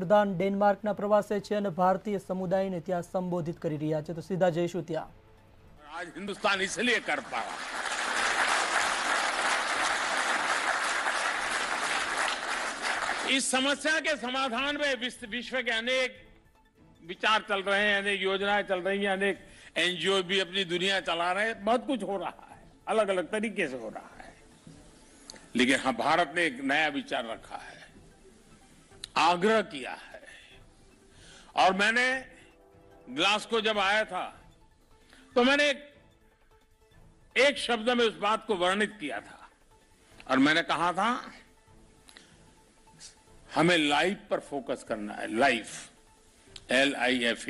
વડાપ્રધાન ડેનમાર્કના પ્રવાસે છે અને ભારતીય समुदाय ત્યાં સંબોધિત કરી રહ્યા છે, તો સીધા જઈશું ત્યાં. आज हिंदुस्तान इसलिए कर पाया इस समस्या के समाधान में विश्व के अनेक विचार चल रहे हैं, अनेक योजनाएं चल रही हैं, अनेक एनजीओ भी अपनी दुनिया चला रहे हैं, बहुत कुछ हो रहा है, अलग अलग तरीके से हो रहा है, लेकिन हाँ भारत ने एक नया विचार रखा है, आग्रह किया है. और मैंने ग्लासगो जब आया था तो मैंने एक शब्द में उस बात को वर्णित किया था और मैंने कहा था हमें लाइफ पर फोकस करना है. Life LIFE.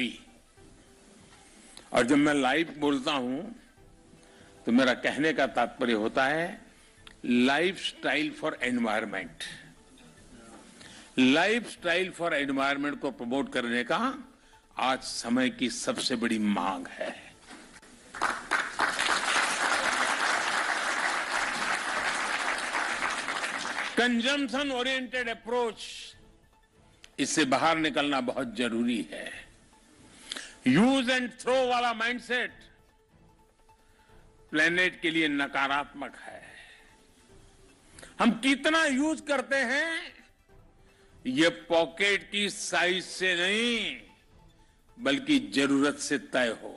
और जब मैं लाइफ बोलता हूं तो मेरा कहने का तात्पर्य होता है lifestyle for environment. Lifestyle for environment को प्रमोट करने का आज समय की सबसे बड़ी मांग है. कंजम्पशन ओरिएंटेड अप्रोच, इससे बाहर निकलना बहुत जरूरी है. यूज एंड थ्रो वाला माइंडसेट प्लेनेट के लिए नकारात्मक है. हम कितना यूज करते हैं ये पॉकेट की साइज से नहीं बल्कि जरूरत से तय हो.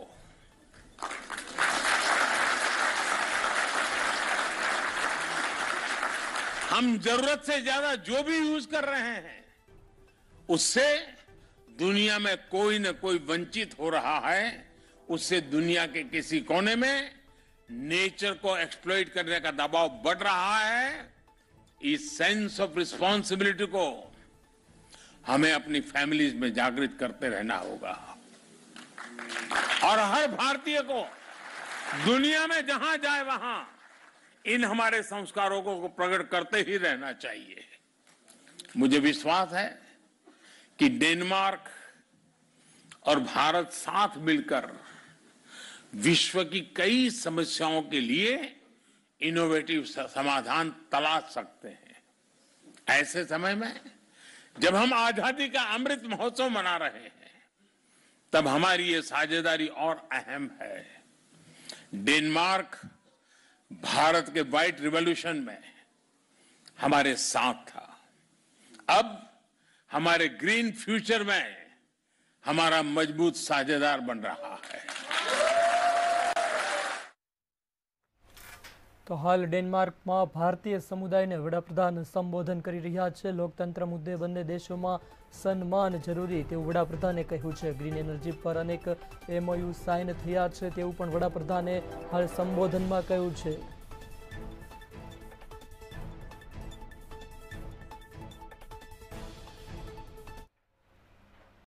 हम जरूरत से ज्यादा जो भी यूज कर रहे हैं उससे दुनिया में कोई न कोई वंचित हो रहा है, उससे दुनिया के किसी कोने में नेचर को एक्सप्लॉइट करने का दबाव बढ़ रहा है. इस सेंस ऑफ रिस्पॉन्सिबिलिटी को हमें अपनी फैमिलीज में जागृत करते रहना होगा और हर भारतीय को दुनिया में जहां जाए वहां इन हमारे संस्कारों को प्रकट करते ही रहना चाहिए. मुझे विश्वास है कि डेनमार्क और भारत साथ मिलकर विश्व की कई समस्याओं के लिए इनोवेटिव समाधान तलाश सकते हैं. ऐसे समय में जब हम आजादी का अमृत महोत्सव मना रहे हैं तब हमारी ये साझेदारी और अहम है. डेनमार्क भारत के वाइट रिवॉल्यूशन में हमारे साथ था, अब हमारे ग्रीन फ्यूचर में हमारा मजबूत साझेदार बन रहा है. तो हाल डेनमार्क में भारतीय समुदाय ने वडाप्रधान संबोधन कर रहा है. लोकतंत्र मुद्दे बने देशों में सम्मान जरूरी तेवुं वडाप्रधाने कहूं है. ग्रीन एनर्जी पर अनेक MOU साइन थया है तेवुं पण वडाप्रधाने हाल संबोधन में कहूं है.